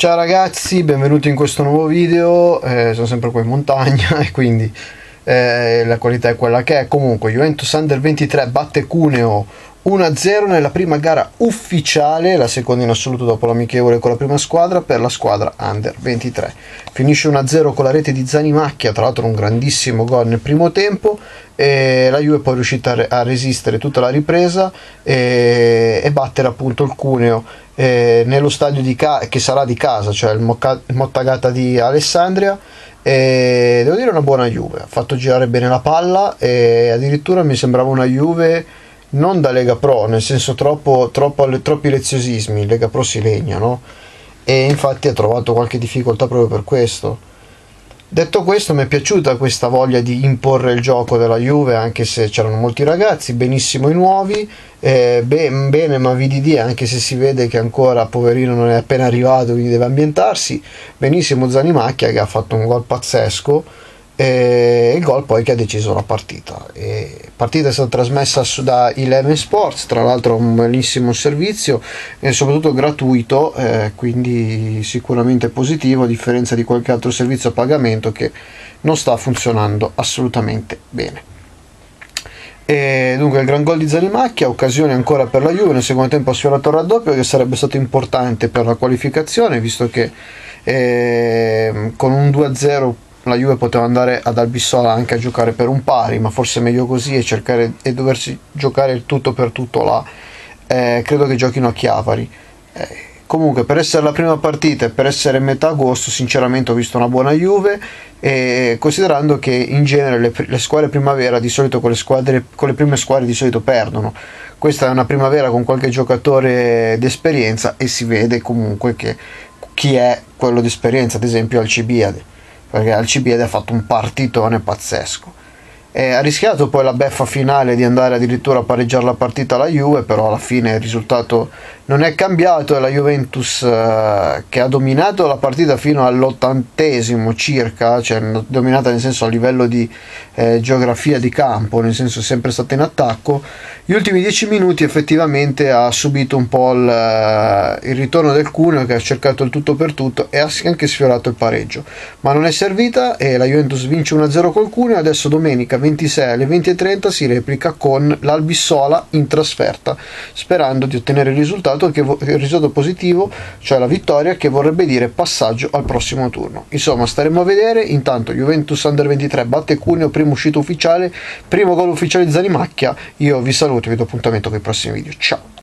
Ciao ragazzi, benvenuti in questo nuovo video. Sono sempre qua in montagna e quindi la qualità è quella che è. Comunque Juventus Under 23 batte Cuneo 1-0 nella prima gara ufficiale, la seconda in assoluto dopo l'amichevole con la prima squadra, per la squadra Under 23. Finisce 1-0 con la rete di Zanimacchia, tra l'altro un grandissimo gol nel primo tempo, e la Juve poi è riuscita a resistere tutta la ripresa e battere appunto il Cuneo nello stadio che sarà di casa, cioè il Mottagata di Alessandria. E devo dire una buona Juve, ha fatto girare bene la palla e addirittura mi sembrava una Juve non da Lega Pro, nel senso troppi leziosismi. Lega Pro si legna, no? E infatti ha trovato qualche difficoltà proprio per questo. Detto questo, mi è piaciuta questa voglia di imporre il gioco della Juve, anche se c'erano molti ragazzi, benissimo i nuovi, bene Mavidi, anche se si vede che ancora poverino non è appena arrivato, quindi deve ambientarsi, benissimo Zanimacchia che ha fatto un gol pazzesco, e il gol poi che ha deciso la partita. La partita è stata trasmessa da Eleven Sports, tra l'altro un bellissimo servizio e soprattutto gratuito, quindi sicuramente positivo a differenza di qualche altro servizio a pagamento che non sta funzionando assolutamente bene. E dunque il gran gol di Zanimacchia, occasione ancora per la Juve, nel secondo tempo ha sfiorato il raddoppio che sarebbe stato importante per la qualificazione, visto che con un 2-0 la Juve poteva andare ad Albissola anche a giocare per un pari, ma forse è meglio così e cercare e doversi giocare il tutto per tutto là. Credo che giochino a Chiavari. Comunque, per essere la prima partita e per essere metà agosto, sinceramente ho visto una buona Juve, e considerando che in genere le squadre primavera di solito con le prime squadre di solito perdono. Questa è una primavera con qualche giocatore d'esperienza e si vede comunque che chi è quello d'esperienza, ad esempio Alcibiade, perché Alcibiade ha fatto un partitone pazzesco. Ha rischiato poi la beffa finale di andare addirittura a pareggiare la partita alla Juve, però alla fine il risultato non è cambiato e la Juventus che ha dominato la partita fino all'80° circa, cioè dominata nel senso a livello di geografia di campo, nel senso sempre stata in attacco, gli ultimi 10 minuti effettivamente ha subito un po' il ritorno del Cuneo che ha cercato il tutto per tutto e ha anche sfiorato il pareggio, ma non è servita e la Juventus vince 1-0 col Cuneo. Adesso domenica 26 alle 20:30 si replica con l'Albissola in trasferta, sperando di ottenere il risultato positivo, cioè la vittoria, che vorrebbe dire passaggio al prossimo turno. Insomma, staremo a vedere. Intanto Juventus Under 23 batte Cuneo, prima uscita ufficiale, primo gol ufficiale di Zanimacchia. Io vi saluto e vi do appuntamento con i prossimi video. Ciao!